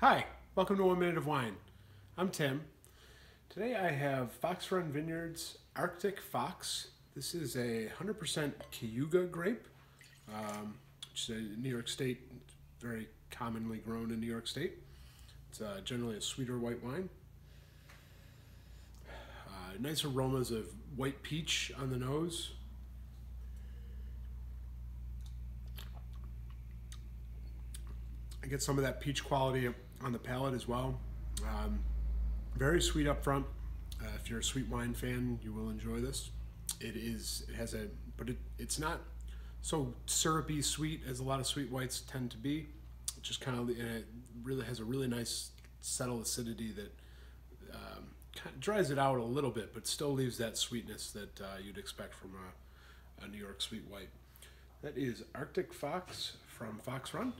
Hi, welcome to 1 Minute of Wine. I'm Tim. Today I have Fox Run Vineyards Arctic Fox. This is a 100% Cayuga grape, which is a New York State, very commonly grown in New York State. It's generally a sweeter white wine. Nice aromas of white peach on the nose. I get some of that peach quality on the palate as well. Very sweet up front. If you're a sweet wine fan, you will enjoy this. It's not so syrupy sweet as a lot of sweet whites tend to be. It just kind of, it really has a really nice subtle acidity that kind of dries it out a little bit, but still leaves that sweetness that you'd expect from a New York sweet white. That is Arctic Fox from Fox Run.